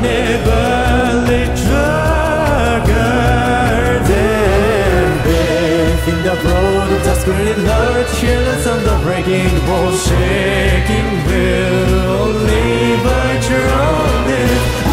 never spreading love, chillers on the breaking wall, shaking will, only by drowning.